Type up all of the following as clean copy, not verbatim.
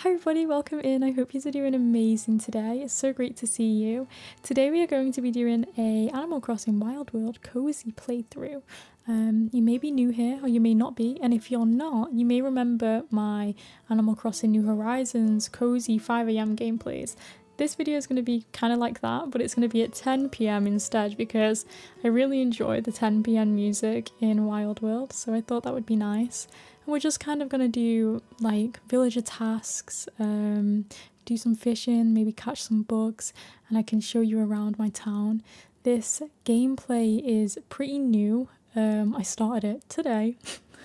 Hi everybody, welcome in. I hope you are doing amazing today. It's so great to see you. Today we are going to be doing a Animal Crossing Wild World cozy playthrough. You may be new here or you may not be, and if you're not, you may remember my Animal Crossing New Horizons cozy 5 AM gameplays. This video is going to be kind of like that, but it's going to be at 10 PM instead because I really enjoy the 10 PM music in Wild World, so I thought that would be nice. And we're just kind of going to do like villager tasks, do some fishing, maybe catch some bugs, and I can show you around my town. This gameplay is pretty new. I started it today.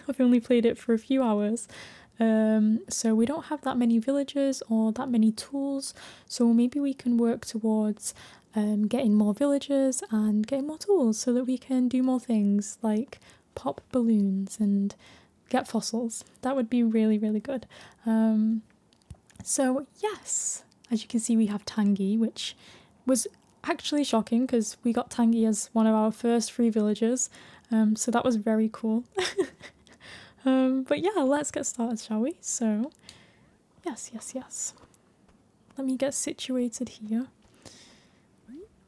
I've only played it for a few hours. So we don't have that many villagers or that many tools, so maybe we can work towards getting more villagers and getting more tools so that we can do more things like pop balloons and get fossils. That would be really, really good. So yes, as you can see we have Tangy, which was actually shocking because we got Tangy as one of our first free villagers, so that was very cool. But yeah, let's get started, shall we? So, yes. Let me get situated here.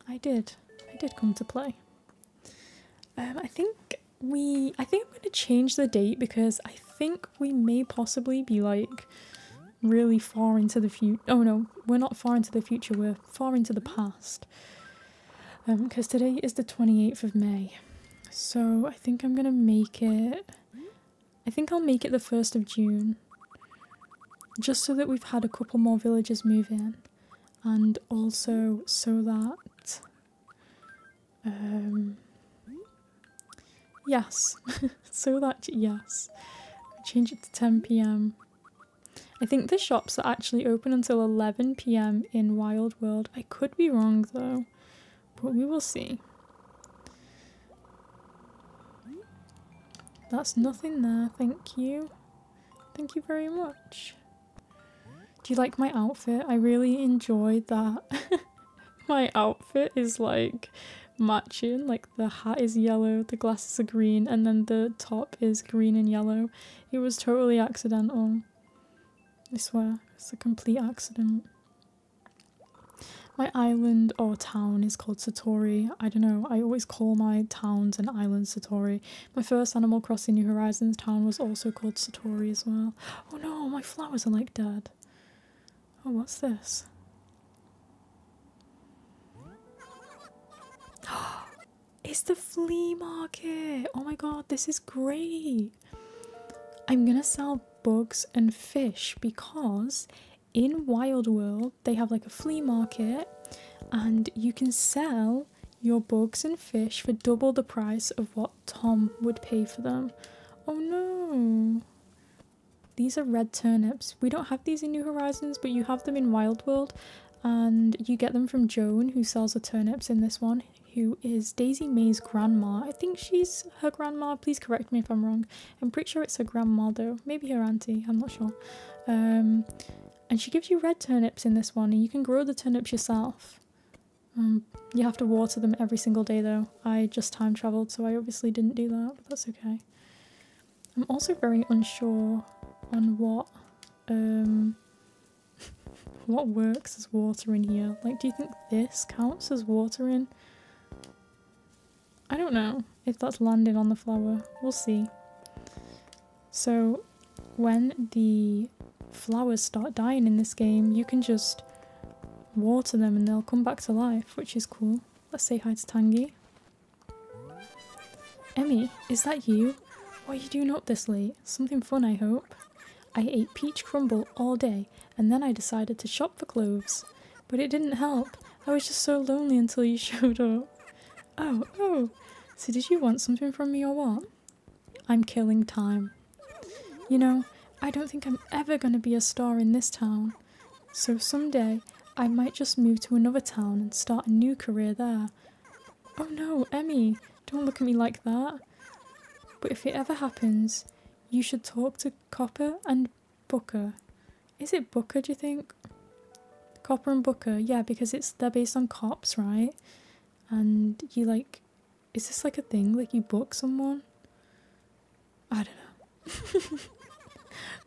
I did come to play. I think I'm going to change the date because I think we may possibly be like really far into the future. Oh no, we're not far into the future, we're far into the past. Because today is the 28th of May. So I think I'm going to make it... I think I'll make it the 1st of June, just so that we've had a couple more villagers move in, and also so that, yes, change it to 10 PM. I think the shops are actually open until 11 PM in Wild World. I could be wrong though, but we will see. That's nothing there, thank you. Thank you very much. Do you like my outfit? I really enjoy that. My outfit is like matching, like the hat is yellow, the glasses are green, and then the top is green and yellow. It was totally accidental. I swear, it's a complete accident. My island or town is called Satori. I don't know, I always call my towns and islands Satori. My first Animal Crossing New Horizons town was also called Satori as well. Oh no, my flowers are like dead. Oh, what's this? It's the flea market! Oh my god, this is great! I'm gonna sell bugs and fish because in Wild World, they have like a flea market and you can sell your bugs and fish for double the price of what Tom would pay for them. Oh no! These are red turnips. We don't have these in New Horizons, but you have them in Wild World and you get them from Joan, who sells the turnips in this one, who is Daisy May's grandma. I think she's her grandma. Please correct me if I'm wrong. I'm pretty sure it's her grandma though. Maybe her auntie, I'm not sure. And she gives you red turnips in this one, and you can grow the turnips yourself. You have to water them every single day though. I just time travelled, so I obviously didn't do that, but that's okay. I'm also very unsure on what what works as watering here. Like, do you think this counts as watering? I don't know if that's landed on the flower. We'll see. So, when the flowers start dying in this game, you can just water them and they'll come back to life, which is cool. Let's say hi to Tangy. Emmy, is that you? What are you doing up this late? Something fun, I hope. I ate peach crumble all day and then I decided to shop for cloves. But it didn't help. I was just so lonely until you showed up. Oh. So did you want something from me or what? I'm killing time. You know, I don't think I'm ever going to be a star in this town, so someday I might just move to another town and start a new career there. Oh no, Emmy, don't look at me like that. But if it ever happens, you should talk to Copper and Booker. Is it Booker, do you think? Copper and Booker, yeah, because they're based on cops, right? And you like, is this like a thing? Like you book someone? I don't know.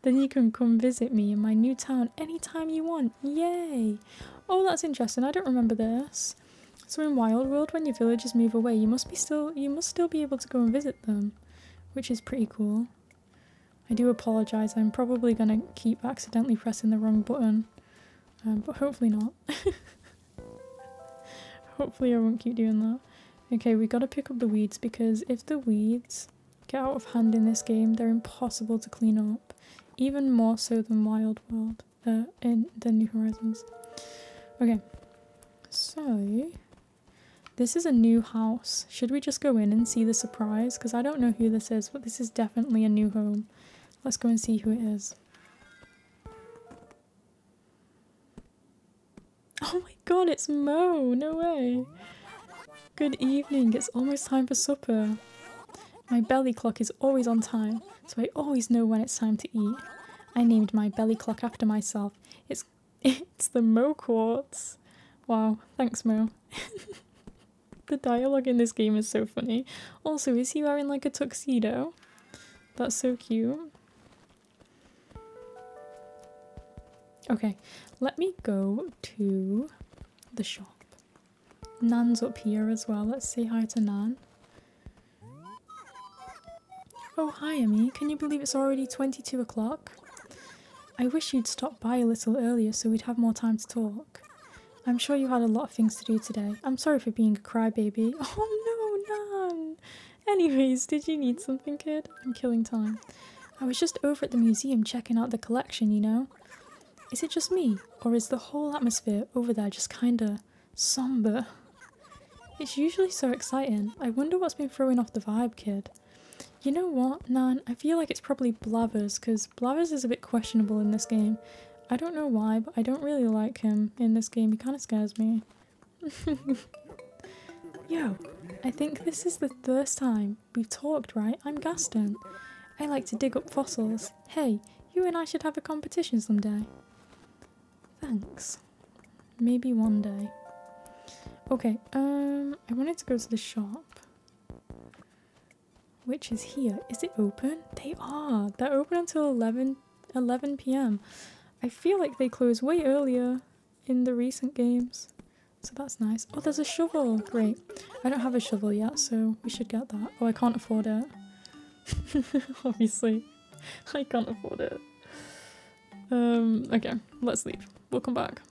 Then you can come visit me in my new town anytime you want. Yay! Oh, that's interesting. I don't remember this. So in Wild World, when your villagers move away, you must still be able to go and visit them, which is pretty cool. I do apologise. I'm probably gonna keep accidentally pressing the wrong button, but hopefully not. Hopefully I won't keep doing that. Okay, we gotta pick up the weeds, because if the weeds get out of hand in this game, they're impossible to clean up, even more so than Wild World, than New Horizons. Okay, so this is a new house. Should we just go in and see the surprise? Because I don't know who this is, but this is definitely a new home. Let's go and see who it is. Oh my god, it's Moe! No way! Good evening, it's almost time for supper. My belly clock is always on time, so I always know when it's time to eat. I named my belly clock after myself. It's the Moe Quartz. Wow, thanks Moe. The dialogue in this game is so funny. Also, is he wearing like a tuxedo? That's so cute. Okay, let me go to the shop. Nan's up here as well. Let's say hi to Nan. Oh, hi Emmy. Can you believe it's already 22 o'clock? I wish you'd stopped by a little earlier so we'd have more time to talk. I'm sure you had a lot of things to do today. I'm sorry for being a crybaby. Oh no, Nan! Anyways, did you need something, kid? I'm killing time. I was just over at the museum checking out the collection, you know. Is it just me, or is the whole atmosphere over there just kinda somber? It's usually so exciting. I wonder what's been throwing off the vibe, kid. You know what, Nan? I feel like it's probably Blathers, because Blathers is a bit questionable in this game. I don't know why, but I don't really like him in this game. He kinda scares me. Yo, I think this is the first time we've talked, right? I'm Gaston. I like to dig up fossils. Hey, you and I should have a competition someday. Thanks. Maybe one day. Okay, I wanted to go to the shop, which is here. Is it open? They are! They're open until 11 p.m. I feel like they close way earlier in the recent games, so that's nice. Oh, there's a shovel! Great. I don't have a shovel yet, so we should get that. Oh, I can't afford it. Obviously. I can't afford it. Okay, let's leave. We'll come back.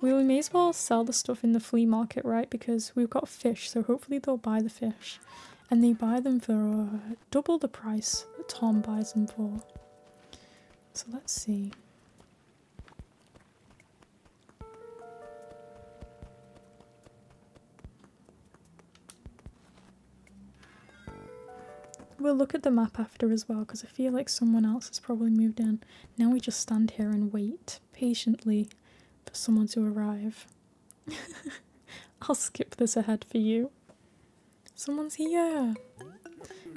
We may as well sell the stuff in the flea market, right? Because we've got fish, so hopefully they'll buy the fish. And they buy them for double the price that Tom buys them for. So let's see. We'll look at the map after as well, because I feel like someone else has probably moved in. Now we just stand here and wait patiently for someone to arrive. I'll skip this ahead for you. Someone's here!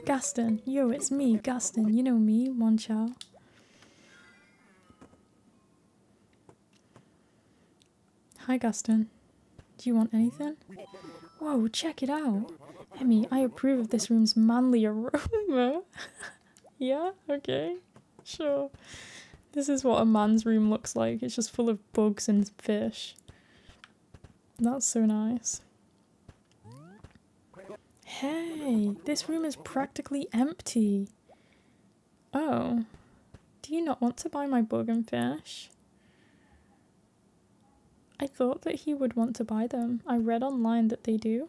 Gaston! Yo, it's me, Gaston. You know me, one chow. Hi, Gaston. Do you want anything? Whoa, check it out! Emmy, I approve of this room's manly aroma. Yeah, okay, sure. This is what a man's room looks like. It's just full of bugs and fish. That's so nice. Hey, this room is practically empty. Oh, do you not want to buy my bug and fish? I thought that he would want to buy them. I read online that they do.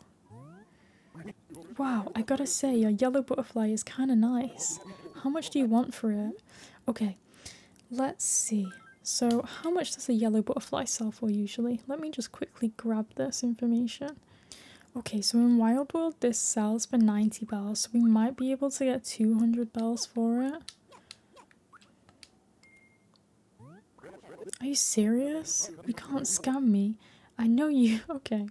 Wow, I gotta say, your yellow butterfly is kinda nice. How much do you want for it? Okay, let's see. So, how much does a yellow butterfly sell for usually? Let me just quickly grab this information. Okay, so in Wild World, this sells for 90 bells, so we might be able to get 200 bells for it. Are you serious? You can't scam me. I know you. Okay.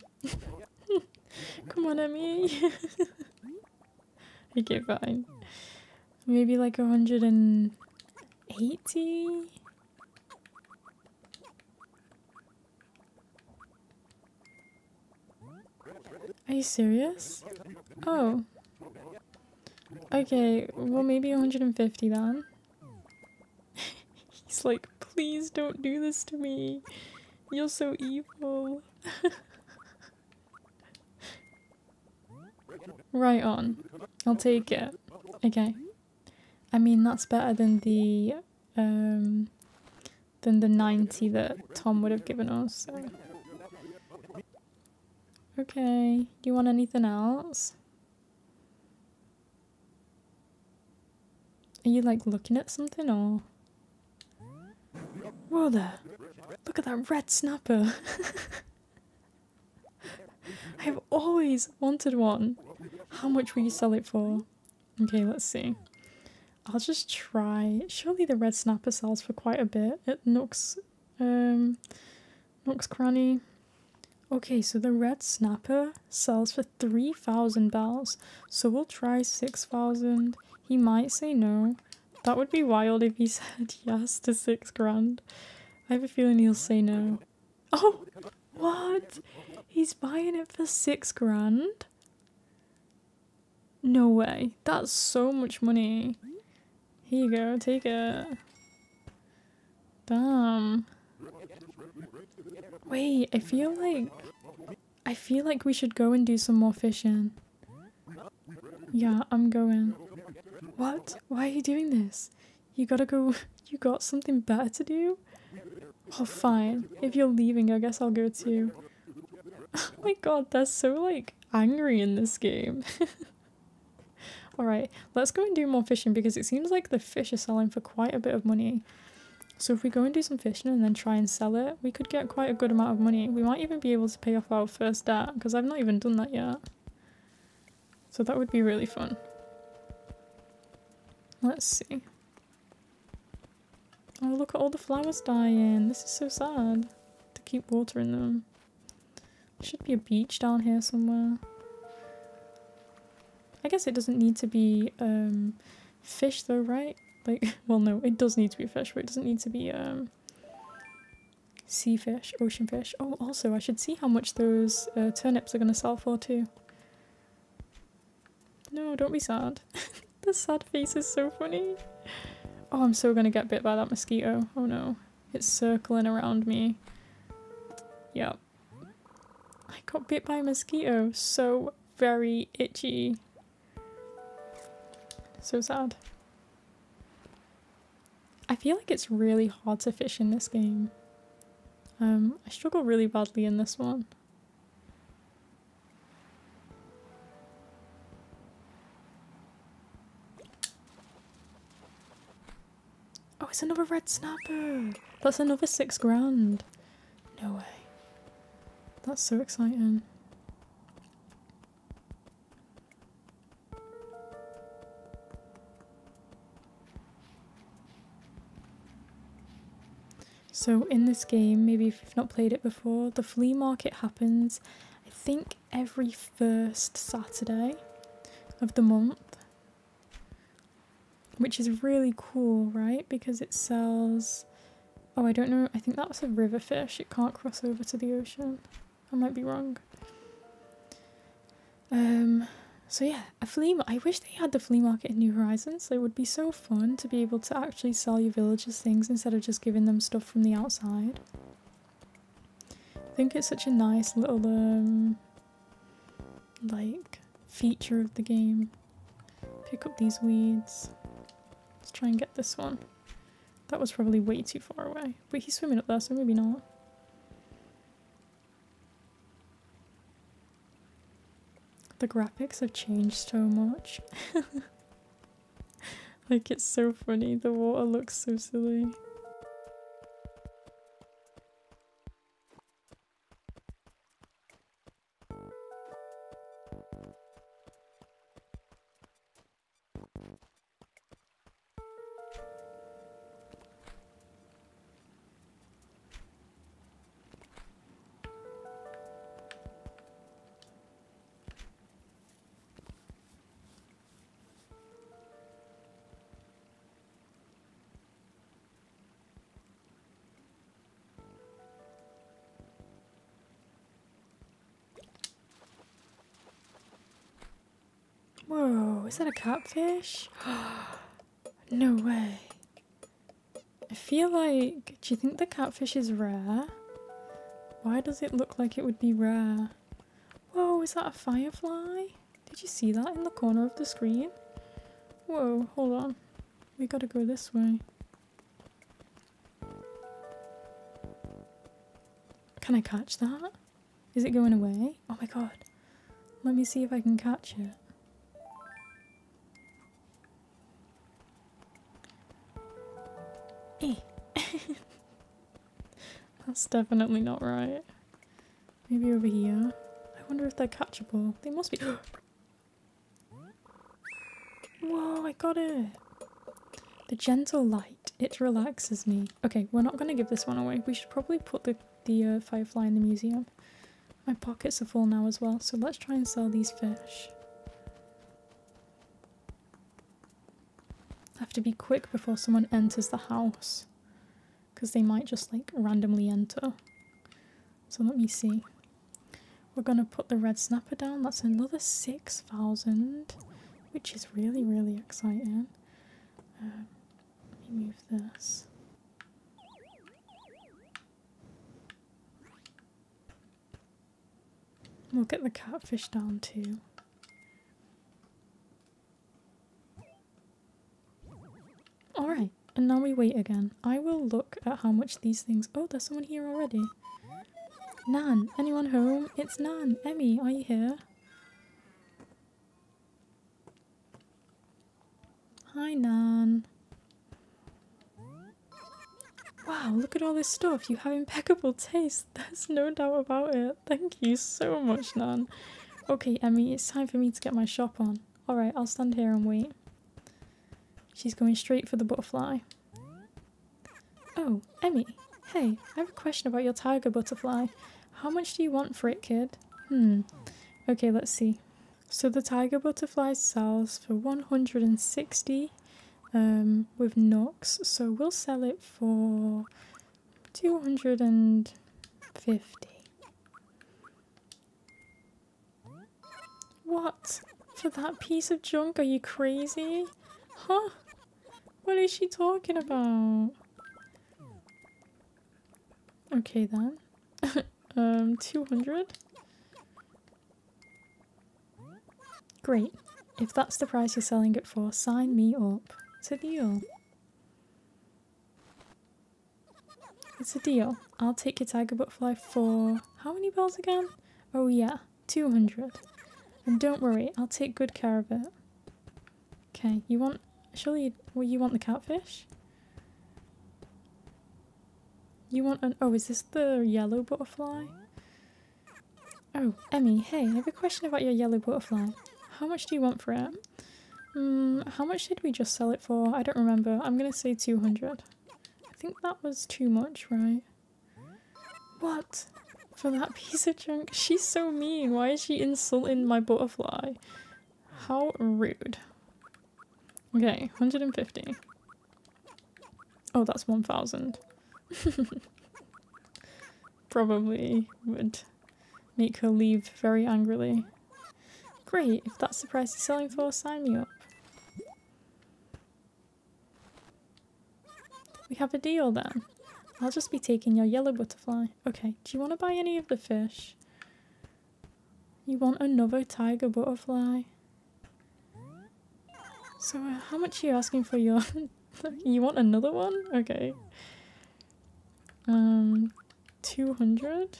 Come on, Emmy. Okay, fine. Maybe like 180? Are you serious? Oh. Okay, well maybe 150 then. Please don't do this to me. You're so evil. Right on. I'll take it. Okay. I mean, that's better than the 90 that Tom would have given us. So. Okay. Do you want anything else? Are you like looking at something or? Whoa there! Look at that red snapper! I have always wanted one! How much will you sell it for? Okay, let's see. I'll just try. Surely the red snapper sells for quite a bit at Nook's, Nook's Cranny. Okay, so the red snapper sells for 3,000 bells. So we'll try 6,000. He might say no. That would be wild if he said yes to 6 grand. I have a feeling he'll say no. Oh! What? He's buying it for 6 grand? No way. That's so much money. Here you go, take it. Damn. Wait, I feel like we should go and do some more fishing. Yeah, I'm going. What? Why are you doing this? You gotta go. You got something better to do? Oh, fine. If you're leaving, I guess I'll go too. Oh my god, they're so, like, angry in this game. Alright, let's go and do more fishing because it seems like the fish are selling for quite a bit of money. So if we go and do some fishing and then try and sell it, we could get quite a good amount of money. We might even be able to pay off our first debt because I've not even done that yet. So that would be really fun. Let's see. Oh, look at all the flowers dying. This is so sad to keep watering them. There should be a beach down here somewhere. I guess it doesn't need to be fish though, right? Like, well, no, it does need to be fish, but it doesn't need to be sea fish, ocean fish. Oh, also, I should see how much those turnips are going to sell for too. No, don't be sad. The sad face is so funny. Oh, I'm so gonna get bit by that mosquito. Oh no. It's circling around me. Yep. I got bit by a mosquito. So very itchy. So sad. I feel like it's really hard to fish in this game. I struggle really badly in this one. Oh, it's another red snapper! That's another 6 grand! No way. That's so exciting. So in this game, maybe if you've not played it before, the flea market happens, I think every first Saturday of the month. Which is really cool, right? Because it sells... Oh, I don't know. I think that was a river fish. It can't cross over to the ocean. I might be wrong. So yeah, a flea market. I wish they had the flea market in New Horizons. It would be so fun to be able to actually sell your villagers things instead of just giving them stuff from the outside. I think it's such a nice little, like, feature of the game. Pick up these weeds. Let's try and get this one. That was probably way too far away. But he's swimming up there, so maybe not. The graphics have changed so much. Like, it's so funny. The water looks so silly. Whoa, is that a catfish? No way. I feel like, do you think the catfish is rare? Why does it look like it would be rare? Whoa, is that a firefly? Did you see that in the corner of the screen? Whoa, hold on. We gotta go this way. Can I catch that? Is it going away? Oh my god. Let me see if I can catch it. That's definitely not right. Maybe over here. I wonder if they're catchable. They must be. Whoa, I got it. The gentle light. It relaxes me. Okay, we're not going to give this one away. We should probably put the firefly in the museum. My pockets are full now as well, so let's try and sell these fish. I have to be quick before someone enters the house, because they might just like randomly enter. So let me see. We're gonna put the red snapper down. That's another 6,000, which is really, really exciting. Let me move this. We'll get the catfish down too. Alright, and now we wait again. I will look at how much these things... Oh, there's someone here already. Nan, anyone home? It's Nan. Emmy, are you here? Hi, Nan. Wow, look at all this stuff. You have impeccable taste. There's no doubt about it. Thank you so much, Nan. Okay, Emmy, it's time for me to get my shop on. Alright, I'll stand here and wait. She's going straight for the butterfly. Oh, Emmy. Hey, I have a question about your tiger butterfly. How much do you want for it, kid? Okay, let's see. So the tiger butterfly sells for 160. With Nox, so we'll sell it for 250. What? For that piece of junk? Are you crazy? Huh? What is she talking about? Okay then. 200? Great. If that's the price you're selling it for, sign me up. It's a deal. It's a deal. I'll take your tiger butterfly for... How many bells again? Oh yeah, 200. And don't worry, I'll take good care of it. Okay, you want... Surely, well, you want the catfish? You want an... Oh, is this the yellow butterfly? Oh, Emmy, hey, I have a question about your yellow butterfly. How much do you want for it? How much did we just sell it for? I don't remember. I'm gonna say 200. I think that was too much, right? What? For that piece of junk? She's so mean. Why is she insulting my butterfly? How rude. Okay, 150. Oh, that's 1,000. Probably would make her leave very angrily. Great, if that's the price you're selling for, sign me up. We have a deal then. I'll just be taking your yellow butterfly. Okay, do you want to buy any of the fish? You want another tiger butterfly? So how much are you asking for your... You want another one? Okay. 200?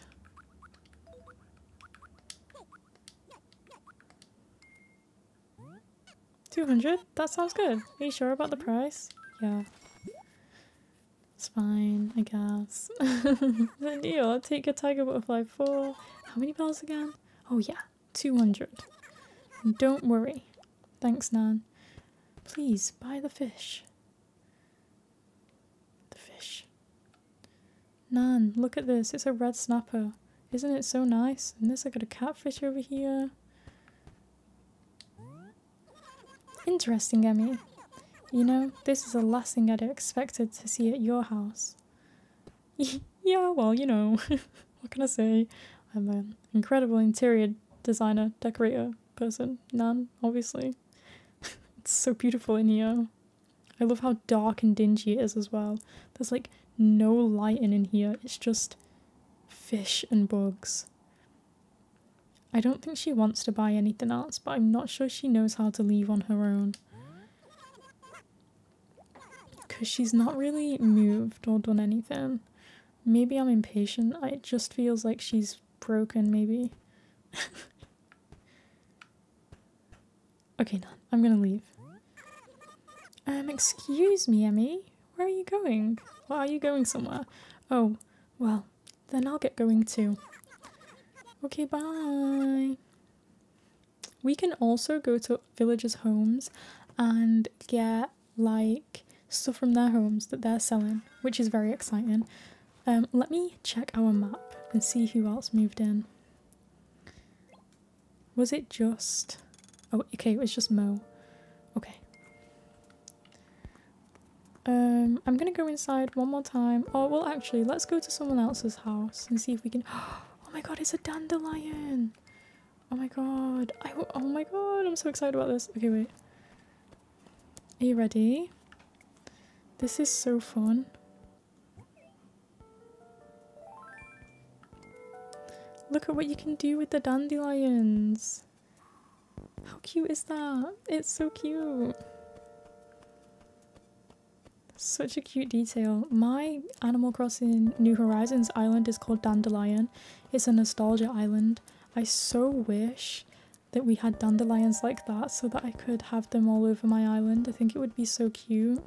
$200? That sounds good. Are you sure about the price? Yeah. It's fine, I guess. The deal, I'll take your tiger butterfly for... How many bells again? Oh yeah, 200. Don't worry. Thanks, Nan. Please, buy the fish. The fish. Nan, look at this. It's a red snapper. Isn't it so nice? And this, I got a catfish over here. Interesting, Emmy. You know, this is the last thing I'd expected to see at your house. Yeah, well, you know, what can I say? I'm an incredible interior designer, decorator person, Nan, obviously. It's so beautiful in here. I love how dark and dingy it is as well. There's like no lighting in here. It's just fish and bugs. I don't think she wants to buy anything else, but I'm not sure she knows how to leave on her own. Because she's not really moved or done anything. Maybe I'm impatient. It just feels like she's broken, maybe. Okay, Nan, I'm gonna leave. Excuse me, Emmy. Where are you going? Well, are you going somewhere? Oh, well, then I'll get going too. Okay, bye. We can also go to villagers' homes and get, like, stuff from their homes that they're selling, which is very exciting. Let me check our map and see who else moved in. Was it just... Oh, okay, it was just Moe. Okay. I'm gonna go inside one more time. Oh, well, actually, let's go to someone else's house and see if we can... Oh my god, it's a dandelion! Oh my god. Oh my god, I'm so excited about this. Okay, wait. Are you ready? This is so fun. Look at what you can do with the dandelions. How cute is that? It's so cute. Such a cute detail. My Animal Crossing New Horizons island is called Dandelion. It's a nostalgia island. I so wish that we had dandelions like that so that I could have them all over my island. I think it would be so cute.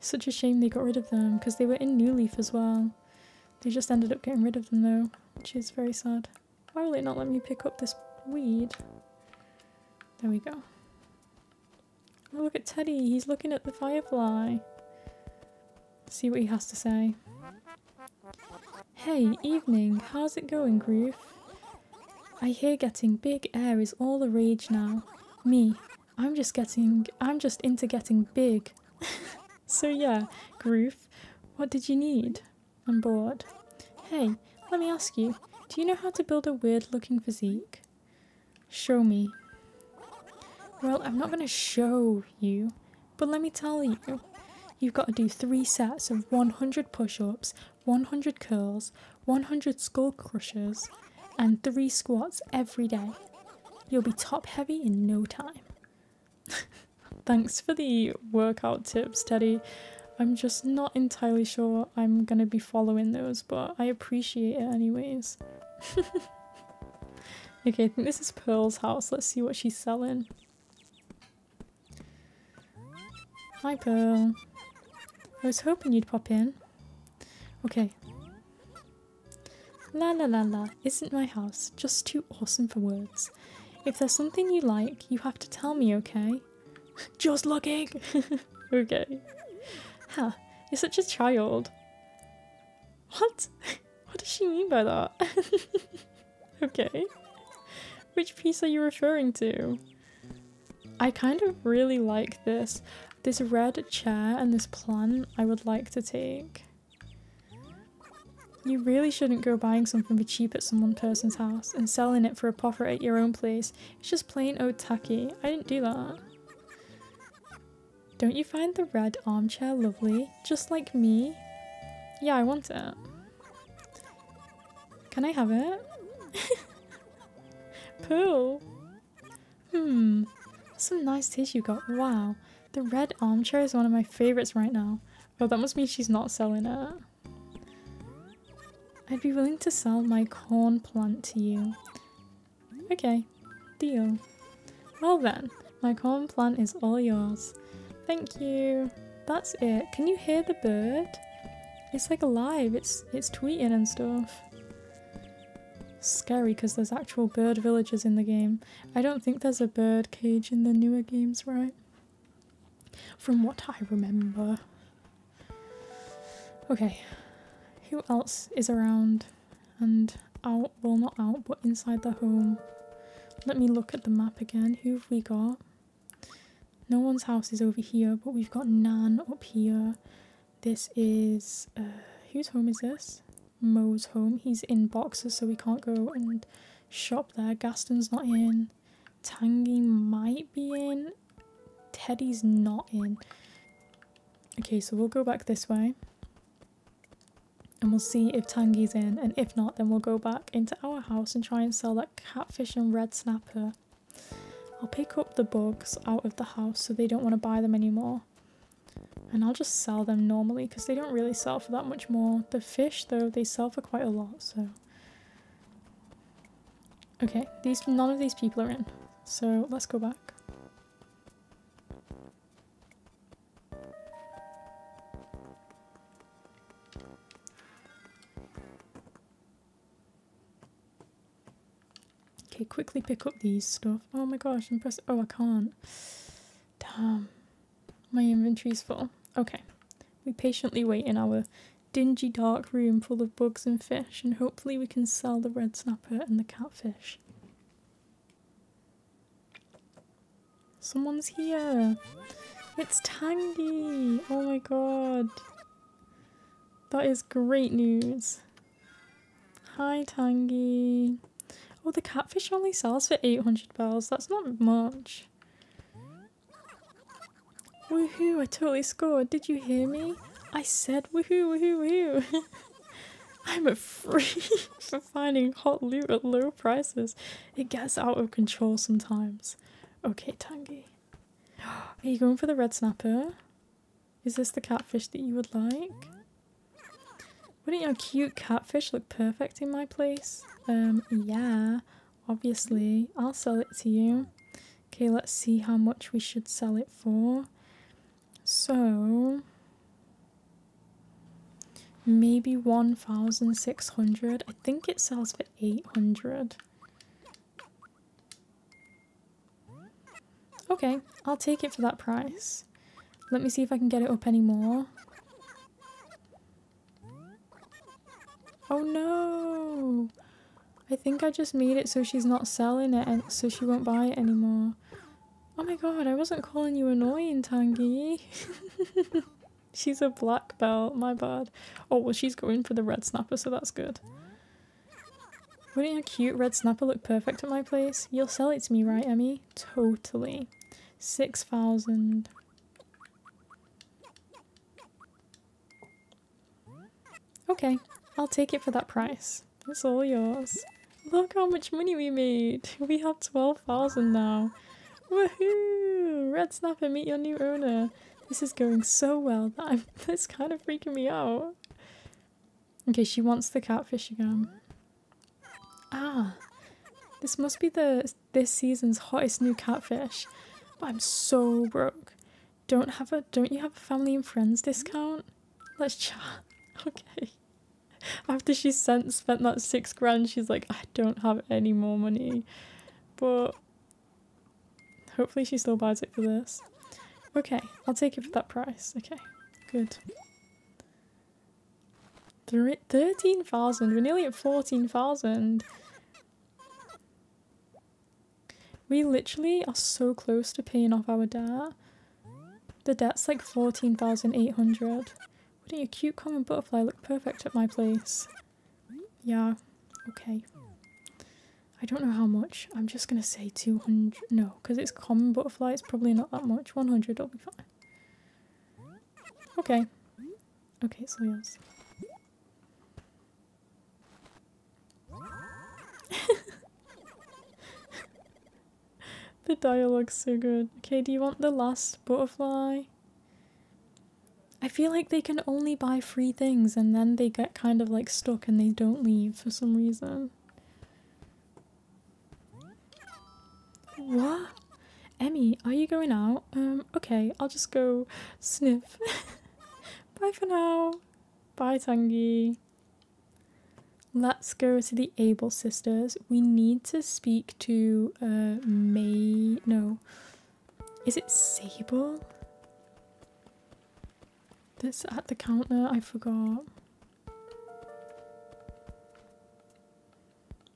It's such a shame they got rid of them because they were in New Leaf as well. They just ended up getting rid of them though, which is very sad. Why will it not let me pick up this weed? There we go. Oh, look at Teddy. He's looking at the firefly. See what he has to say. Hey, evening. How's it going, Groove? I hear getting big air is all the rage now. Me, I'm just into getting big. So yeah, Groove, what did you need? I'm bored. Hey, let me ask you, do you know how to build a weird-looking physique? Show me. Well, I'm not gonna show you, but let me tell you. You've got to do 3 sets of 100 push-ups, 100 curls, 100 skull crushers, and 3 squats every day. You'll be top heavy in no time. Thanks for the workout tips, Teddy. I'm just not entirely sure I'm gonna be following those, but I appreciate it anyways. Okay, I think this is Pearl's house. Let's see what she's selling. Hi, Pearl. I was hoping you'd pop in. Okay. La la la la isn't my house, just too awesome for words. If there's something you like, you have to tell me, okay? Just looking! Okay. Ha, you're such a child. What? What does she mean by that? Okay. Which piece are you referring to? I kind of really like this. This red chair and this plant I would like to take. You really shouldn't go buying something for cheap at someone person's house and selling it for a profit at your own place. It's just plain old tacky. I didn't do that. Don't you find the red armchair lovely? Just like me? Yeah, I want it. Can I have it? Pearl. That's some nice taste you got. Wow. The red armchair is one of my favourites right now. Oh, that must mean she's not selling it. I'd be willing to sell my corn plant to you. Okay, deal. Well then, my corn plant is all yours. Thank you. That's it. Can you hear the bird? It's like alive. It's tweeting and stuff. Scary because there's actual bird villagers in the game. I don't think there's a bird cage in the newer games, right? From what I remember. Okay, who else is around and out? Well, not out, but inside the home. Let me look at the map again. Who have we got? No one's house is over here, but we've got Nan up here. This is... whose home is this? Moe's home. He's in boxes, so we can't go and shop there. Gaston's not in. Tangy might be in. Teddy's not in. Okay, so we'll go back this way. And we'll see if Tangy's in, and if not, then we'll go back into our house and try and sell that catfish and red snapper. I'll pick up the bugs out of the house so they don't want to buy them anymore. And I'll just sell them normally because they don't really sell for that much more. The fish, though, they sell for quite a lot, so... Okay, none of these people are in, so let's go back. Quickly pick up these stuff. Oh my gosh, and press... Oh, I can't. Damn. My inventory's full. Okay. We patiently wait in our dingy dark room full of bugs and fish, and hopefully we can sell the red snapper and the catfish. Someone's here! It's Tangy! Oh my god. That is great news. Hi, Tangy. Oh, the catfish only sells for 800 bells. That's not much. Woohoo, I totally scored. Did you hear me? I said woohoo, woohoo, woohoo. I'm a freak for finding hot loot at low prices. It gets out of control sometimes. Okay, Tangy. Are you going for the red snapper? Is this the catfish that you would like? Wouldn't your cute catfish look perfect in my place? Yeah, obviously. I'll sell it to you. Okay, let's see how much we should sell it for. So... maybe 1,600. I think it sells for 800. Okay, I'll take it for that price. Let me see if I can get it up any more. Oh no! I think I just made it so she's not selling it and so she won't buy it anymore. Oh my god, I wasn't calling you annoying, Tangy. She's a black belt, my bad. Oh, well, she's going for the red snapper, so that's good. Wouldn't a cute red snapper look perfect at my place? You'll sell it to me, right, Emmy? Totally. 6,000. Okay. I'll take it for that price. It's all yours. Look how much money we made. We have 12,000 now. Woohoo! Red snapper, meet your new owner. This is going so well that it's kind of freaking me out. Okay, she wants the catfish again. Ah, this must be this season's hottest new catfish. I'm so broke. Don't you have a family and friends discount? Let's chat. Okay. After she spent that 6 grand, she's like, I don't have any more money. But hopefully she still buys it for this. Okay, I'll take it for that price. Okay, good. 13,000. We're nearly at 14,000. We literally are so close to paying off our debt. The debt's like 14,800. A cute common butterfly look perfect at my place. Yeah, okay. I don't know how much. I'm just gonna say 200. No, because it's common butterfly, it's probably not that much. 100 will be fine. Okay. Okay, it's all yours. The dialogue's so good. Okay, do you want the last butterfly? I feel like they can only buy free things and then they get kind of like stuck and they don't leave for some reason. What? Emmy, are you going out? Okay, I'll just go sniff. Bye for now. Bye, Tangy. Let's go to the Able Sisters. We need to speak to, no. Is it Sable? That's at the counter, I forgot.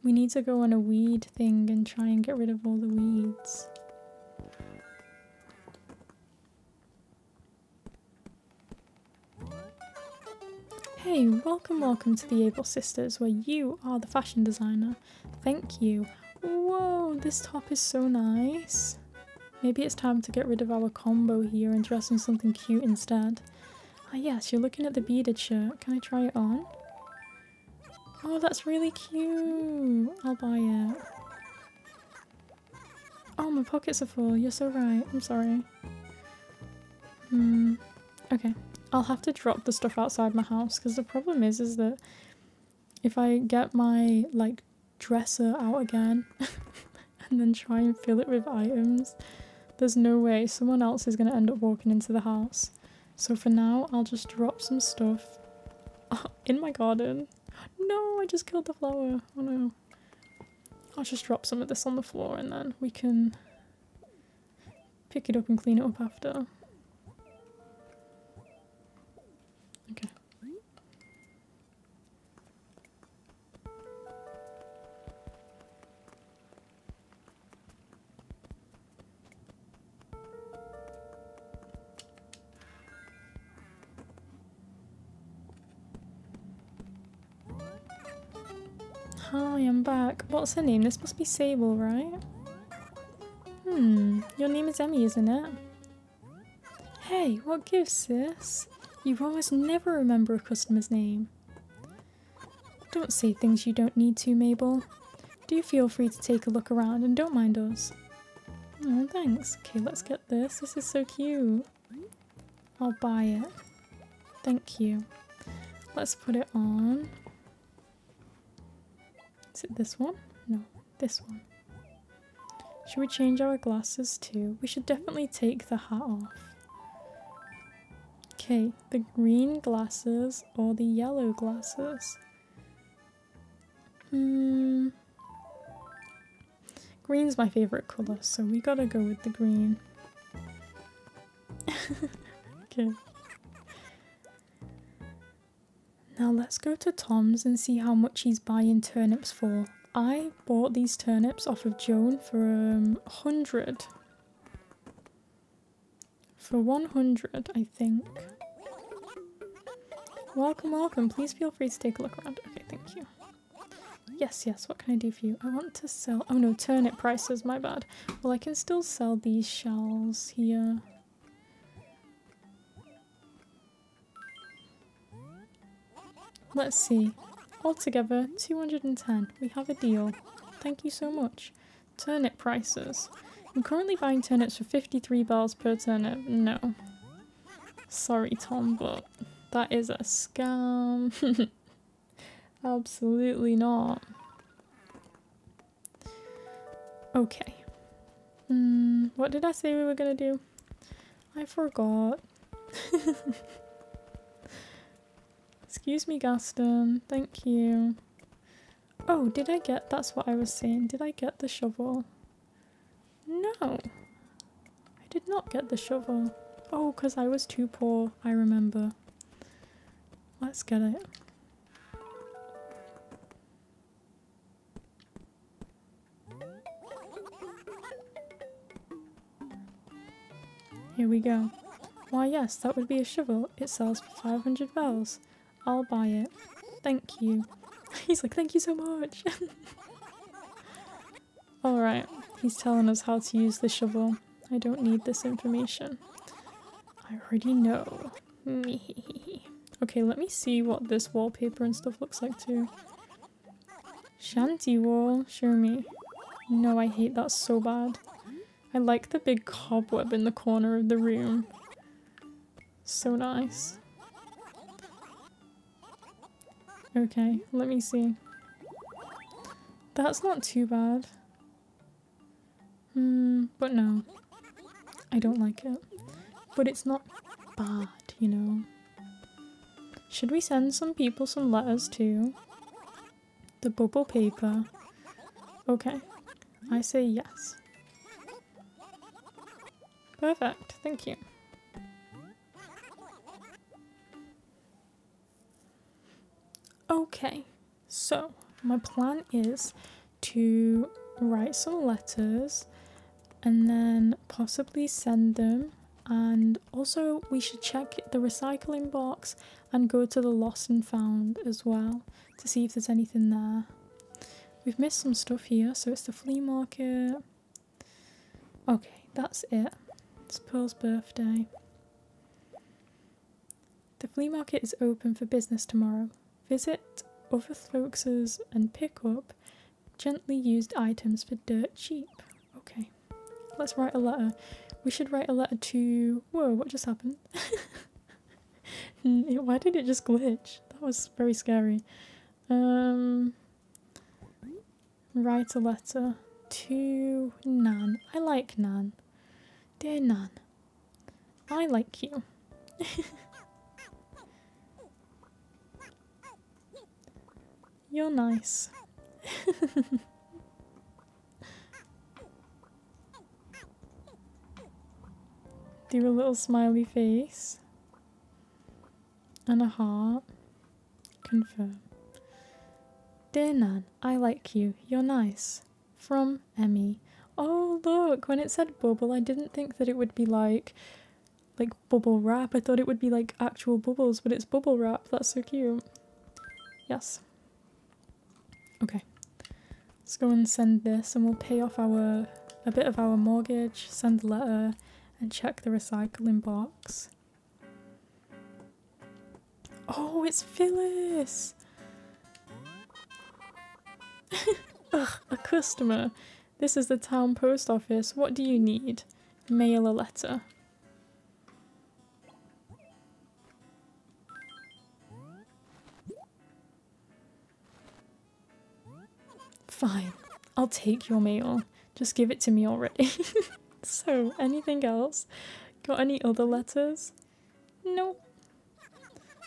We need to go on a weed thing and try and get rid of all the weeds. Hey, welcome to the Able Sisters, where you are the fashion designer. Thank you. Whoa, this top is so nice. Maybe it's time to get rid of our combo here and dress in something cute instead. Oh yes, you're looking at the beaded shirt. Can I try it on? Oh, that's really cute. I'll buy it. Oh, my pockets are full. You're so right. I'm sorry. Okay. I'll have to drop the stuff outside my house, because the problem is that if I get my, like, dresser out again and then try and fill it with items, there's no way someone else is going to end up walking into the house. So for now, I'll just drop some stuff in my garden. No, I just killed the flower. Oh no. I'll just drop some of this on the floor and then we can pick it up and clean it up after. Okay. Hi, I'm back. What's her name? This must be Sable, right? Your name is Emmy, isn't it? Hey, what gives, sis? You almost never remember a customer's name. Don't say things you don't need to, Mabel. Do feel free to take a look around and don't mind us. Oh, thanks. Okay, let's get this. This is so cute. I'll buy it. Thank you. Let's put it on. Is it this one? No, this one. Should we change our glasses too? We should definitely take the hat off. Okay, the green glasses or the yellow glasses? Green's my favourite colour, so we gotta go with the green. Okay. Now let's go to Tom's and see how much he's buying turnips for. I bought these turnips off of Joan for 100. For 100, I think. Welcome, welcome. Please feel free to take a look around. Okay, thank you. Yes, yes, what can I do for you? I want to sell... Oh no, turnip prices, my bad. Well, I can still sell these shells here. Let's see. Altogether, 210. We have a deal. Thank you so much. Turnip prices. I'm currently buying turnips for 53 bells per turnip. No. Sorry, Tom, but that is a scam. Absolutely not. Okay. What did I say we were gonna do? I forgot. Excuse me, Gaston. Thank you. Oh, did I get... That's what I was saying. Did I get the shovel? No. I did not get the shovel. Oh, because I was too poor. I remember. Let's get it. Here we go. Why, yes, that would be a shovel. It sells for 500 bells. I'll buy it. Thank you. He's like, thank you so much. Alright, he's telling us how to use the shovel. I don't need this information. I already know. Okay, let me see what this wallpaper and stuff looks like too. Shanty wall, show me. No, I hate that so bad. I like the big cobweb in the corner of the room. So nice. Okay, let me see. That's not too bad. But no. I don't like it. But it's not bad, you know. Should we send some people some letters too? The bubble paper. Okay. I say yes. Perfect, thank you. Okay, so my plan is to write some letters and then possibly send them, and also we should check the recycling box and go to the lost and found as well to see if there's anything there. We've missed some stuff here, so it's the flea market. Okay, that's it. It's Pearl's birthday. The flea market is open for business tomorrow. Visit other folks' and pick up gently used items for dirt cheap. Okay, let's write a letter. We should write a letter to... Whoa, what just happened? Why did it just glitch? That was very scary. Write a letter to Nan. I like Nan. Dear Nan, I like you. You're nice. Do a little smiley face. And a heart. Confirm. Dear Nan, I like you. You're nice. From Emmy. Oh look, when it said bubble, I didn't think that it would be like bubble wrap. I thought it would be like actual bubbles, but it's bubble wrap. That's so cute. Yes. Okay. Let's go and send this and we'll pay off a bit of our mortgage, send a letter and check the recycling box. Oh, it's Phyllis! Ugh, a customer. This is the town post office. What do you need? Mail a letter. Fine. I'll take your mail. Just give it to me already. So, anything else? Got any other letters? Nope.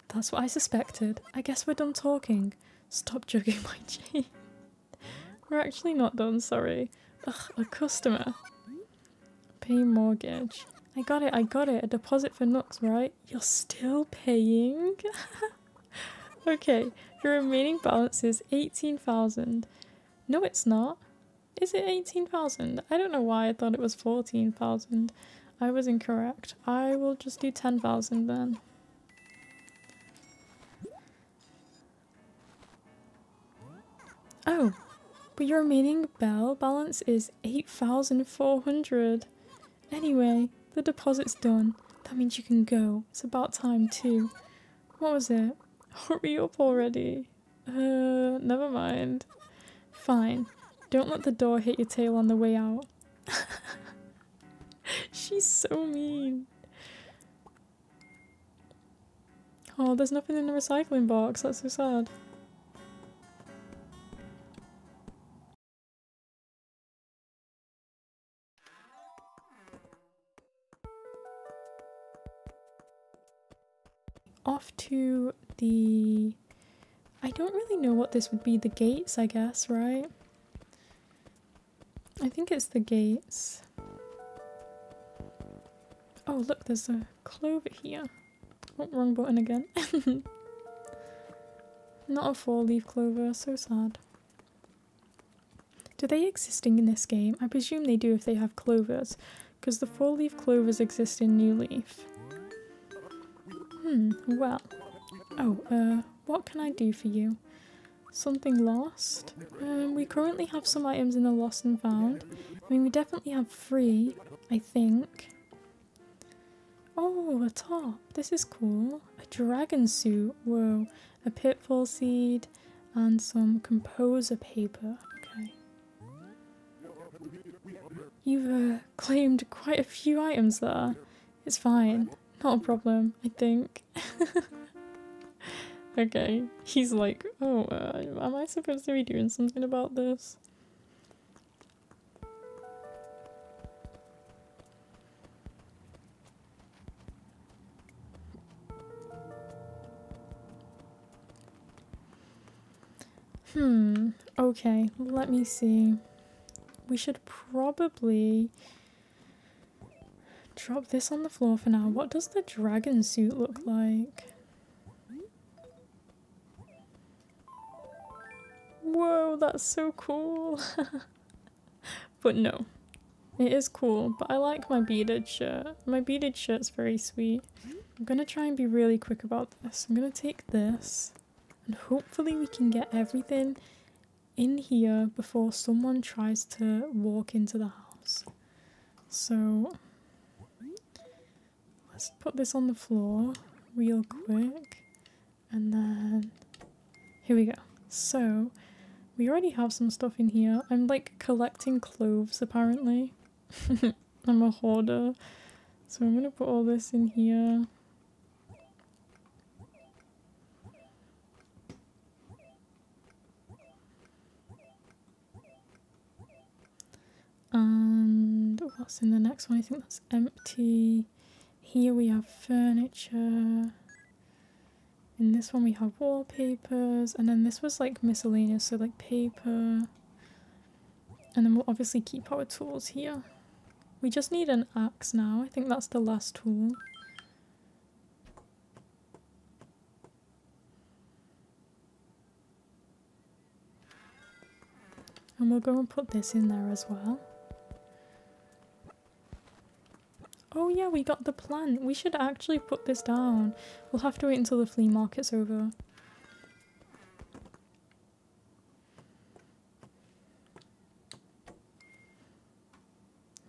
That's what I suspected. I guess we're done talking. Stop juggling my chain. We're actually not done, sorry. Ugh, a customer. Pay mortgage. I got it, I got it. A deposit for Nooks, right? You're still paying? Okay, your remaining balance is 18,000. No, it's not. Is it 18,000? I don't know why I thought it was 14,000. I was incorrect. I will just do 10,000 then. Oh, but your remaining bell balance is 8,400. Anyway, the deposit's done. That means you can go. It's about time too. What was it? Hurry up already. Never mind. Fine. Don't let the door hit your tail on the way out. She's so mean. Oh, there's nothing in the recycling box. That's so sad. Off to the... I don't really know what this would be. The gates, I guess, right? I think it's the gates. Oh, look, there's a clover here. Oh, wrong button again. Not a four-leaf clover, so sad. Do they exist in this game? I presume they do if they have clovers, because the four-leaf clovers exist in New Leaf. Well. Oh, what can I do for you? Something lost? We currently have some items in the lost and found. I mean, we definitely have three, I think. Oh, a top. This is cool. A dragon suit. Whoa. A pitfall seed and some composer paper. Okay. You've claimed quite a few items there. It's fine. Not a problem, I think. Okay, he's like, oh, am I supposed to be doing something about this? Okay, let me see. We should probably... drop this on the floor for now. What does the dragon suit look like? Whoa, that's so cool. But no, it is cool, but I like my beaded shirt. My beaded shirt's very sweet. I'm gonna try and be really quick about this. I'm gonna take this and hopefully we can get everything in here before someone tries to walk into the house. So... let's put this on the floor. real quick. And then here we go. So we already have some stuff in here. I'm like collecting cloves apparently. I'm a hoarder. So I'm gonna put all this in here. And what's in the next one? I think that's empty. Here we have furniture. In this one we have wallpapers, and then this was like miscellaneous, so like paper. And then we'll obviously keep our tools here. We just need an axe now. I think that's the last tool. And we'll go and put this in there as well. Oh yeah, we got the plant. We should actually put this down. We'll have to wait until the flea market's over.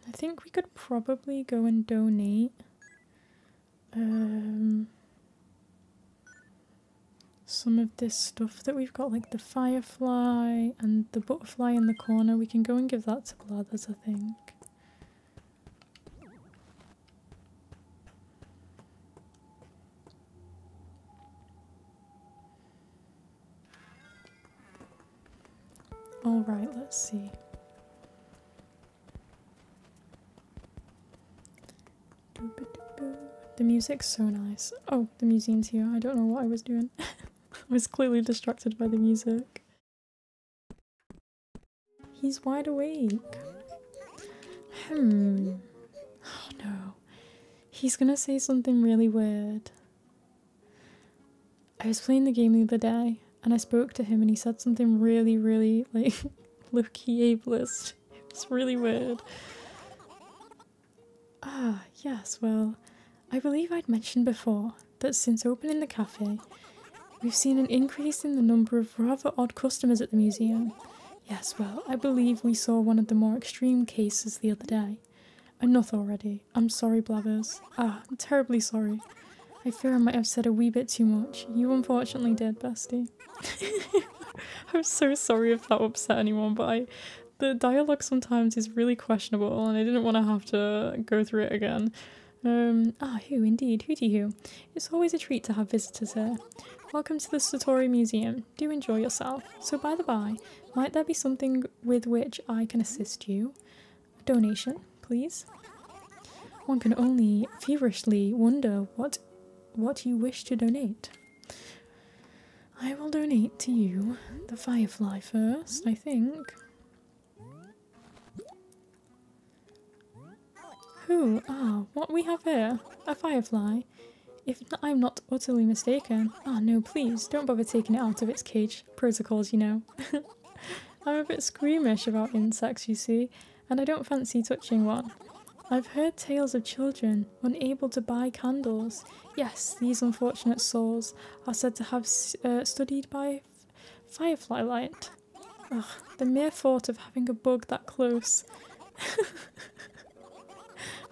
I think we could probably go and donate some of this stuff that we've got, like the firefly and the butterfly in the corner. We can go and give that to Blathers, I think. Alright, let's see. The music's so nice. Oh, the museum's here. I don't know what I was doing. I was clearly distracted by the music. He's wide awake. Oh no. He's gonna say something really weird. I was playing the game the other day. And I spoke to him and he said something really, really, like, low-key ableist. It's really weird. Ah, yes, well, I believe I'd mentioned before that since opening the cafe, we've seen an increase in the number of rather odd customers at the museum. Yes, well, I believe we saw one of the more extreme cases the other day. Enough already. I'm sorry, Blathers. Ah, I'm terribly sorry. I fear I might have said a wee bit too much. You unfortunately did, bestie. I'm so sorry if that upset anyone, but the dialogue sometimes is really questionable and I didn't want to have to go through it again. Who indeed, hooty who. It's always a treat to have visitors here. Welcome to the Satori Museum. Do enjoy yourself. So by the by, might there be something with which I can assist you? A donation, please? One can only feverishly wonder what you wish to donate. I will donate to you the firefly first, I think. Who? Ah, what we have here? A firefly? If I'm not utterly mistaken. Ah, no, please, don't bother taking it out of its cage. Protocols, you know. I'm a bit squeamish about insects, you see, and I don't fancy touching one. I've heard tales of children unable to buy candles. Yes, these unfortunate souls are said to have studied by firefly light. Ugh, the mere thought of having a bug that close.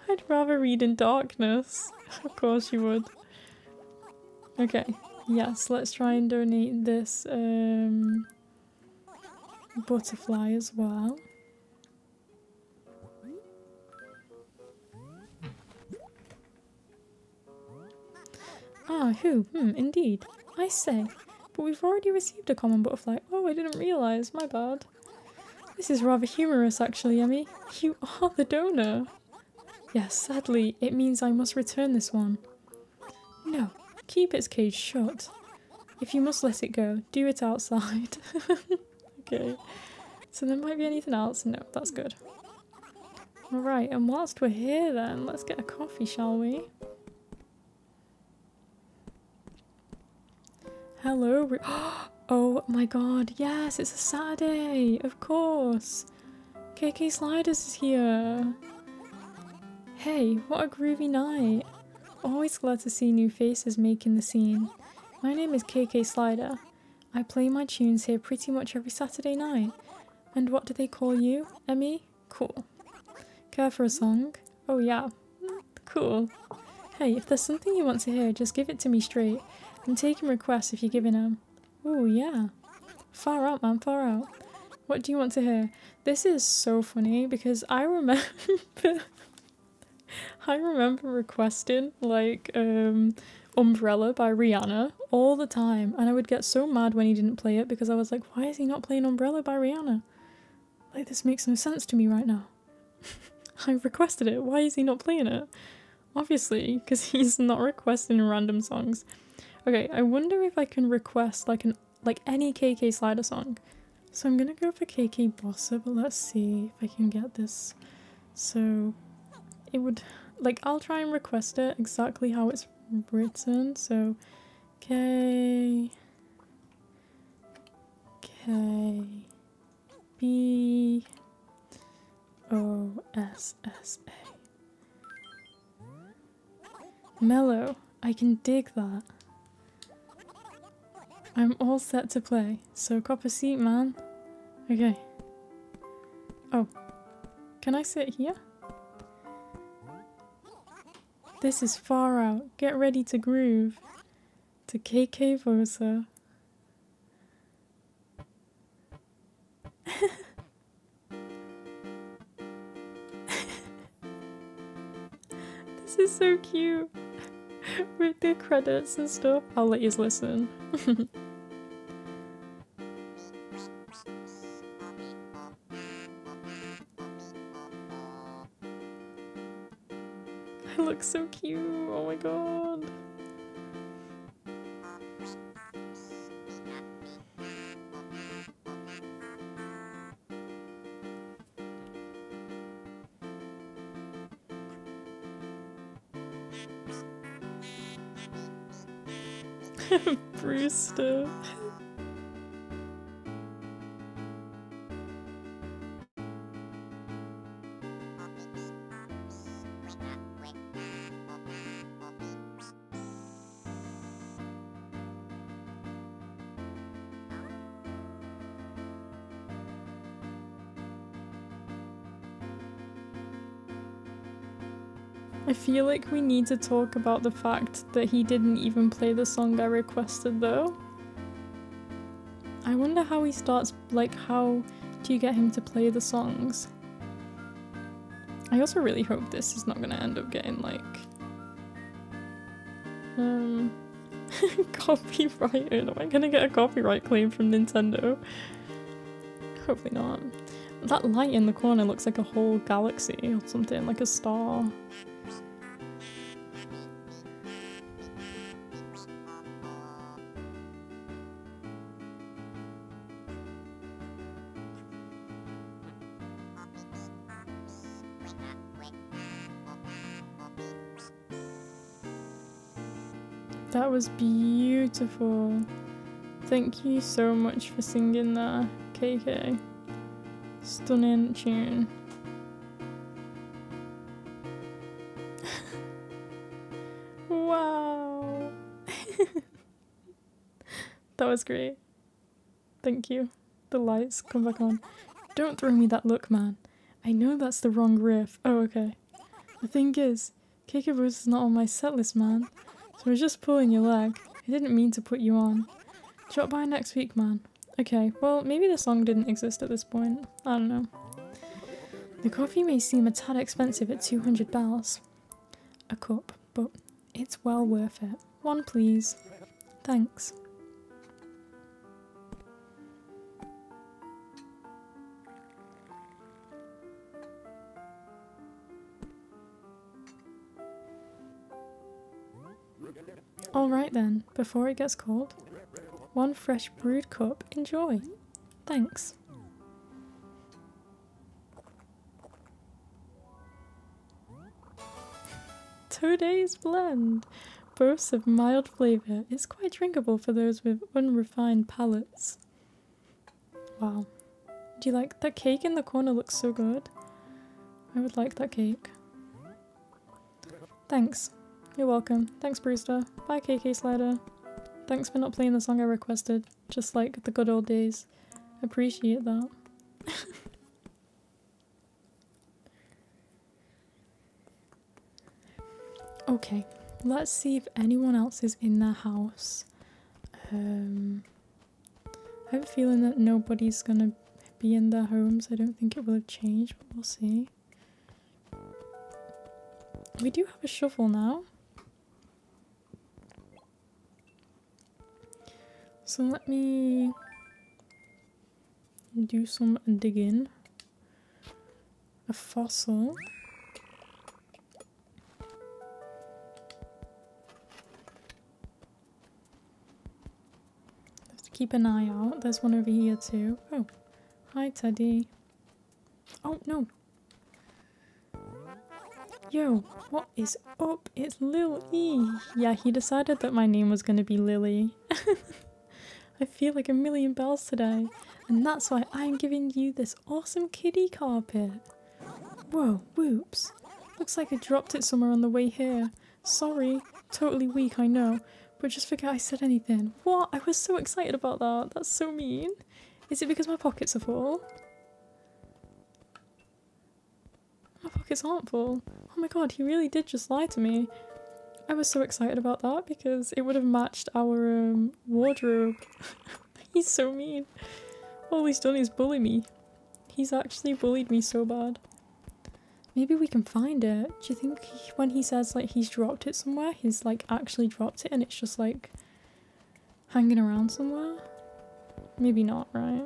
I'd rather read in darkness. Of course you would. Okay, yes, let's try and donate this butterfly as well. Ah, who? Indeed. I say. But we've already received a common butterfly. Oh, I didn't realise. My bad. This is rather humorous, actually, Emmy. You are the donor. Yes, sadly, it means I must return this one. No, keep its cage shut. If you must let it go, do it outside. Okay. So there might be anything else? No, that's good. Alright, and whilst we're here then, let's get a coffee, shall we? Hello, oh my god, yes, it's a Saturday, of course. KK Sliders is here. Hey, what a groovy night. Always glad to see new faces making the scene. My name is KK Slider. I play my tunes here pretty much every Saturday night. And what do they call you, Emmy? Cool. Care for a song? Oh yeah, cool. Hey, if there's something you want to hear, just give it to me straight. I'm taking requests if you're giving them. Ooh, yeah. Far out, man, far out. What do you want to hear? This is so funny because I remember requesting, like, Umbrella by Rihanna all the time, and I would get so mad when he didn't play it because I was like, why is he not playing Umbrella by Rihanna? Like, this makes no sense to me right now. I requested it. Why is he not playing it? Obviously, because he's not requesting random songs. Okay, I wonder if I can request, like, any KK Slider song. So I'm gonna go for KK Bossa, but let's see if I can get this. So it would, like, I'll try and request it exactly how it's written. So KK BOSSA. Mellow. I can dig that. I'm all set to play. So Copper seat, man. Okay. Oh. Can I sit here? This is far out. Get ready to groove. To KK Bossa. This is so cute. With the credits and stuff. I'll let you listen. So cute, oh my god. Brewster. I feel like we need to talk about the fact that he didn't even play the song I requested though. I wonder how he starts, like, how do you get him to play the songs? I also really hope this is not gonna end up getting, like, copyrighted. Am I gonna get a copyright claim from Nintendo? Hopefully not. That light in the corner looks like a whole galaxy or something, like a star. That was beautiful. Thank you so much for singing that, KK. Stunning tune. Wow. That was great. Thank you. The lights come back on. Don't throw me that look, man. I know that's the wrong riff. Oh, okay. The thing is, KK Bossa is not on my setlist, man. So I was just pulling your leg. I didn't mean to put you on. Drop by next week, man. Okay, well, maybe the song didn't exist at this point. I don't know. The coffee may seem a tad expensive at 200 bells a cup, but it's well worth it. One, please. Thanks. Alright then, before it gets cold. One fresh brewed cup, enjoy. Thanks. Today's blend boasts of mild flavour. It's quite drinkable for those with unrefined palates. Wow. Do you like that cake in the corner? Looks so good. I would like that cake. Thanks. You're welcome. Thanks, Brewster. Bye, KK Slider. Thanks for not playing the song I requested, just like the good old days. Appreciate that. Okay, let's see if anyone else is in their house. I have a feeling that nobody's gonna be in their homes. I don't think it will have changed, but we'll see. We do have a shovel now. So let me do some digging. A fossil. Have to keep an eye out. There's one over here too. Oh, hi Teddy. Oh no. Yo, what is up? It's Lil E. Yeah, he decided that my name was gonna be Lily. I feel like a million bells today. And that's why I'm giving you this awesome kitty carpet. Whoa, whoops. Looks like I dropped it somewhere on the way here. Sorry, totally weak, I know. But just forget I said anything. What? I was so excited about that. That's so mean. Is it because my pockets are full? My pockets aren't full. Oh my god, he really did just lie to me. I was so excited about that because it would have matched our wardrobe. He's so mean. All he's done is bully me. He's actually bullied me so bad. Maybe we can find it. Do you think when he says like he's dropped it somewhere, he's like actually dropped it and it's just like hanging around somewhere? Maybe not, right?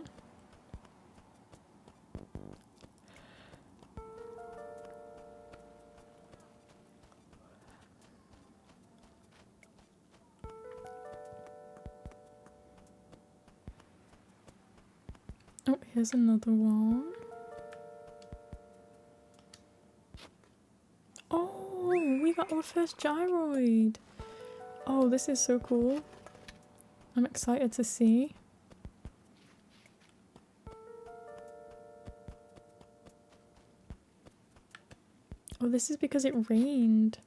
Oh, here's another one. Oh, we got our first gyroid. Oh, this is so cool. I'm excited to see. Oh, this is because it rained.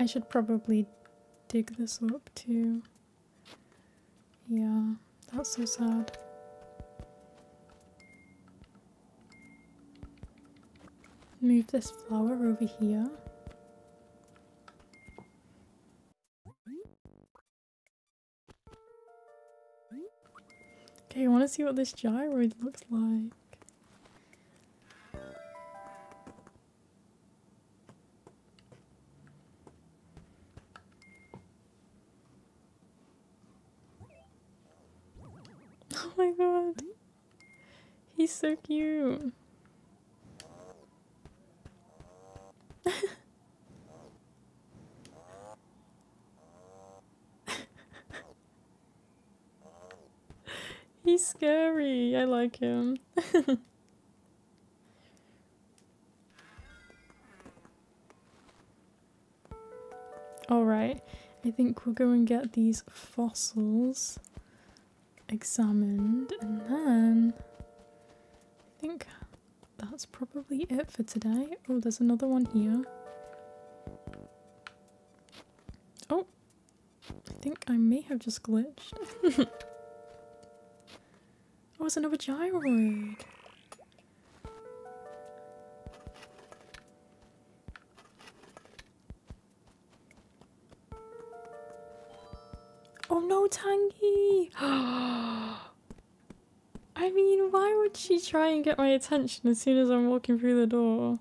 I should probably dig this up too. Yeah, that's so sad. Move this flower over here. Okay, I want to see what this gyroid looks like. He's so cute. He's scary. I like him. All right. I think we'll go and get these fossils examined and then I think that's probably it for today. Oh, there's another one here. Oh, I think I may have just glitched. Oh, it's another gyroid. Oh no, Tangy! I mean, why would she try and get my attention as soon as I'm walking through the door?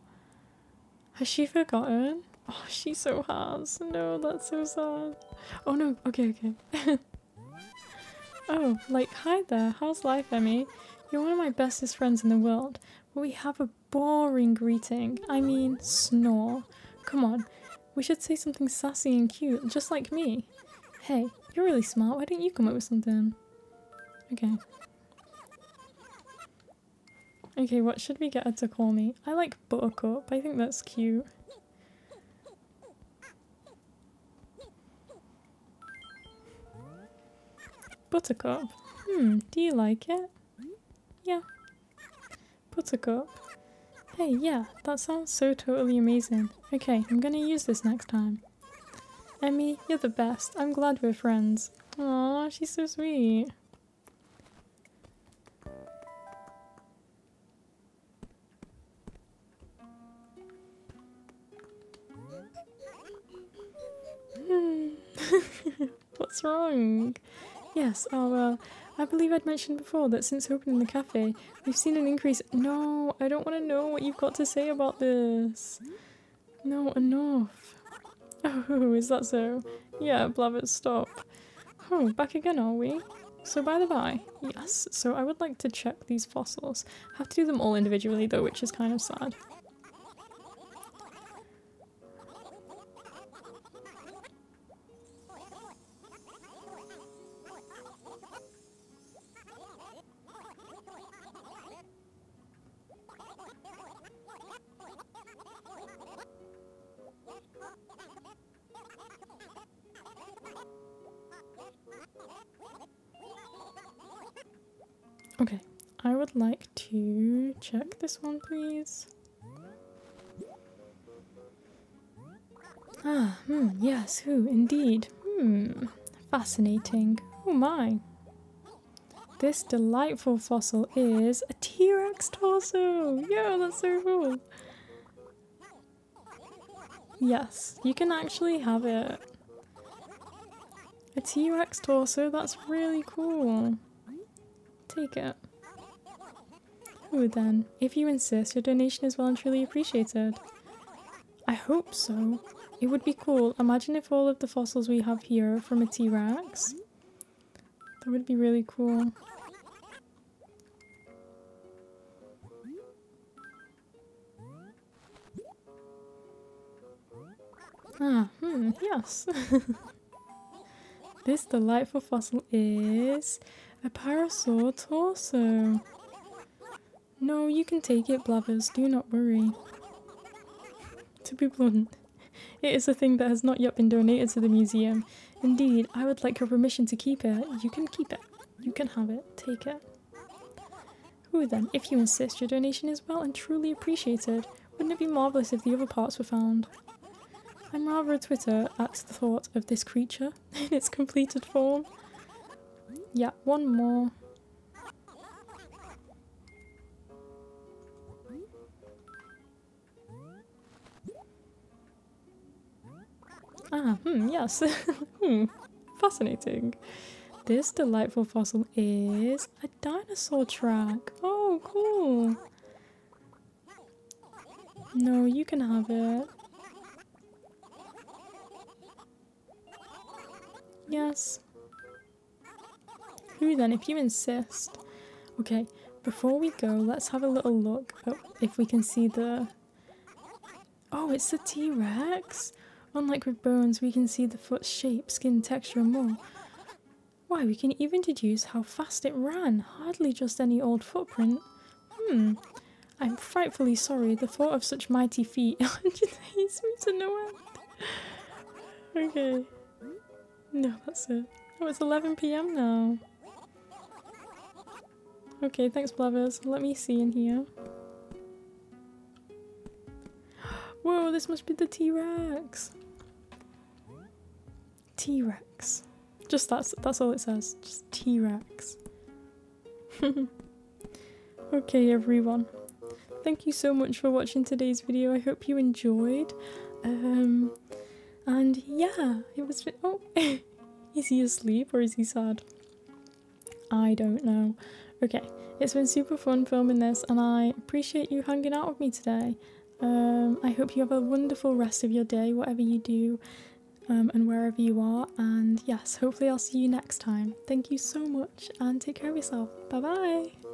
Has she forgotten? Oh, she so has. No, that's so sad. Oh no, okay. Oh, like, hi there. How's life, Emmy? You're one of my bestest friends in the world, but we have a boring greeting. I mean, snore. Come on, we should say something sassy and cute, just like me. Hey, you're really smart. Why don't you come up with something? Okay. Okay, what should we get her to call me? I like Buttercup. I think that's cute. Buttercup? Do you like it? Yeah. Buttercup? Hey, yeah, that sounds so totally amazing. Okay, I'm gonna use this next time. Emmy, you're the best. I'm glad we're friends. Aww, she's so sweet. What's wrong? Yes, oh well, I believe I'd mentioned before that since opening the cafe, we've seen an increase- No, I don't want to know what you've got to say about this. No, enough. Oh, is that so? Yeah, Blathers, stop. Oh, back again, are we? So by the by, yes, so I would like to check these fossils. I have to do them all individually though, which is kind of sad. Okay, I would like to check this one, please. Ah, yes, who, indeed. Fascinating. Oh my. This delightful fossil is a T-Rex torso! Yo, that's so cool! Yes, you can actually have it. A T-Rex torso, that's really cool. Take it. Ooh then, if you insist, your donation is well and truly appreciated. I hope so. It would be cool. Imagine if all of the fossils we have here are from a T-Rex. That would be really cool. Ah, yes. This delightful fossil is... a parasaur torso. No, you can take it, Blathers, do not worry. To be blunt, it is a thing that has not yet been donated to the museum. Indeed, I would like your permission to keep it. You can keep it. You can have it. Take it. Ooh then, if you insist, your donation is well and truly appreciated. Wouldn't it be marvellous if the other parts were found? I'm rather a twitter at the thought of this creature in its completed form. Yeah, one more. Ah, yes. Fascinating. This delightful fossil is a dinosaur track. Oh, cool. No, you can have it. Yes. Who then, if you insist. Okay, before we go, let's have a little look if we can see the... Oh, it's the T-Rex! Unlike with bones, we can see the foot's shape, skin, texture and more. Why, we can even deduce how fast it ran, hardly just any old footprint. I'm frightfully sorry, the thought of such mighty feet just hates me to no end. Okay. No, that's it. Oh, it's 11 PM now. Okay, thanks, Blathers. Let me see in here. Whoa, this must be the T-Rex. T-Rex. Just that's all it says. Just T-Rex. Okay, everyone. Thank you so much for watching today's video. I hope you enjoyed. And yeah, it was... Oh, is he asleep or is he sad? I don't know. Okay, it's been super fun filming this and I appreciate you hanging out with me today. I hope you have a wonderful rest of your day, whatever you do, and wherever you are. And yes, hopefully I'll see you next time. Thank you so much and take care of yourself. Bye bye!